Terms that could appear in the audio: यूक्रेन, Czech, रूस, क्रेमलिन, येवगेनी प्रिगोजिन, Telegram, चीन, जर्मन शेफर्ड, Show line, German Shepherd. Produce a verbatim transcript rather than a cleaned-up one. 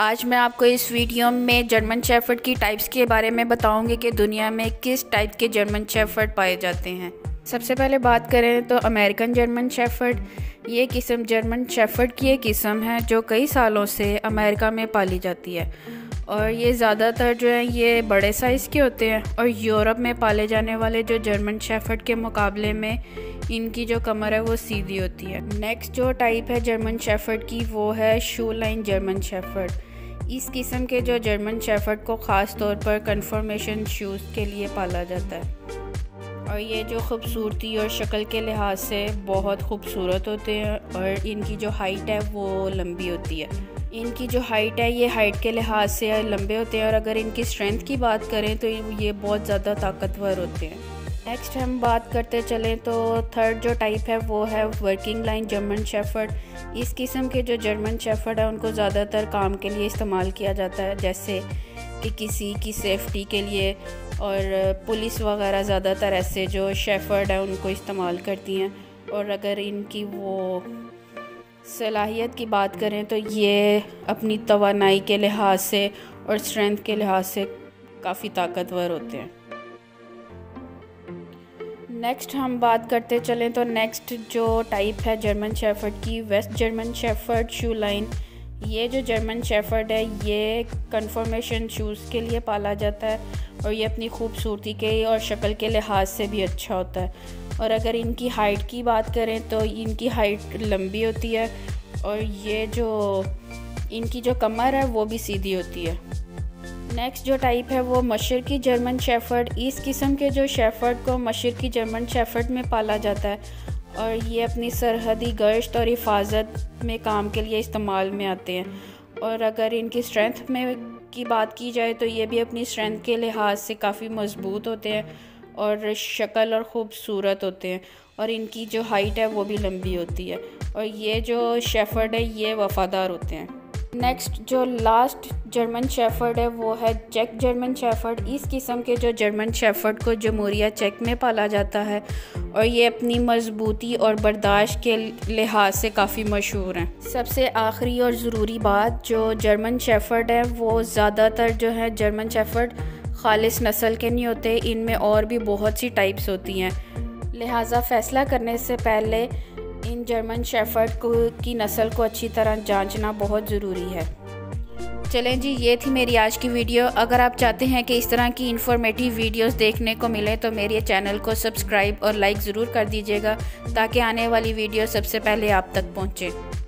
आज मैं आपको इस वीडियो में जर्मन शेफर्ड की टाइप्स के बारे में बताऊंगी कि दुनिया में किस टाइप के जर्मन शेफर्ड पाए जाते हैं। सबसे पहले बात करें तो अमेरिकन जर्मन शेफर्ड, ये किस्म जर्मन शेफर्ड की एक किस्म है जो कई सालों से अमेरिका में पाली जाती है और ये ज़्यादातर जो है ये बड़े साइज़ के होते हैं। और यूरोप में पाले जाने वाले जो जर्मन शेफर्ड के मुकाबले में इनकी जो कमर है वो सीधी होती है। नेक्स्ट जो टाइप है जर्मन शेफर्ड की वो है शू लाइन जर्मन शेफर्ड। इस किस्म के जो जर्मन शेफर्ड को ख़ास तौर पर कन्फर्मेशन शूज़ के लिए पाला जाता है और ये जो ख़ूबसूरती और शक्ल के लिहाज से बहुत खूबसूरत होते हैं और इनकी जो हाइट है वो लंबी होती है। इनकी जो हाइट है ये हाइट के लिहाज से लंबे होते हैं और अगर इनकी स्ट्रेंथ की बात करें तो ये बहुत ज़्यादा ताकतवर होते हैं। नेक्स्ट हम बात करते चलें तो थर्ड जो टाइप है वो है वर्किंग लाइन जर्मन शेफर्ड। इस किस्म के जो जर्मन शेफर्ड है उनको ज़्यादातर काम के लिए इस्तेमाल किया जाता है, जैसे कि किसी की सेफ्टी के लिए, और पुलिस वगैरह ज़्यादातर ऐसे जो शेफर्ड है उनको इस्तेमाल करती हैं। और अगर इनकी वो सलाहियत की बात करें तो ये अपनी तवानाई के लिहाज से और स्ट्रेंथ के लिहाज से काफ़ी ताकतवर होते हैं। नेक्स्ट हम बात करते चलें तो नेक्स्ट जो टाइप है जर्मन शेफर्ड की waste जर्मन शेफर्ड show line. ये जो जर्मन शेफर्ड है ये कन्फर्मेशन शूज़ के लिए पाला जाता है और ये अपनी खूबसूरती के और शक्ल के लिहाज से भी अच्छा होता है। और अगर इनकी हाइट की बात करें तो इनकी हाइट लंबी होती है और ये जो इनकी जो कमर है वो भी सीधी होती है। नेक्स्ट जो टाइप है वो मशरकी जर्मन शेफर्ड। इस किस्म के जो शेफर्ड को मशरकी जर्मन शेफर्ड में पाला जाता है और ये अपनी सरहदी गश्त और हिफाजत में काम के लिए इस्तेमाल में आते हैं। और अगर इनकी स्ट्रेंथ में की बात की जाए तो ये भी अपनी स्ट्रेंथ के लिहाज से काफ़ी मजबूत होते हैं और शक्ल और ख़ूबसूरत होते हैं और इनकी जो हाइट है वो भी लंबी होती है और ये जो शेफर्ड है ये वफ़ादार होते हैं। नेक्स्ट जो लास्ट जर्मन शेफर्ड है वो है चेक जर्मन शेफर्ड। इस किस्म के जो जर्मन शेफर्ड को जमहूरिया चेक में पाला जाता है और ये अपनी मजबूती और बर्दाश्त के लिहाज से काफ़ी मशहूर हैं। सबसे आखिरी और ज़रूरी बात, जो जर्मन शेफर्ड है वो ज़्यादातर जो है जर्मन शेफर्ड खालिस नस्ल के नहीं होते, इनमें और भी बहुत सी टाइप्स होती हैं, लिहाजा फ़ैसला करने से पहले इन जर्मन शेफर्ड को की नस्ल को अच्छी तरह जांचना बहुत ज़रूरी है। चलें जी, ये थी मेरी आज की वीडियो। अगर आप चाहते हैं कि इस तरह की इन्फॉर्मेटिव वीडियोस देखने को मिले तो मेरे चैनल को सब्सक्राइब और लाइक ज़रूर कर दीजिएगा ताकि आने वाली वीडियो सबसे पहले आप तक पहुँचे।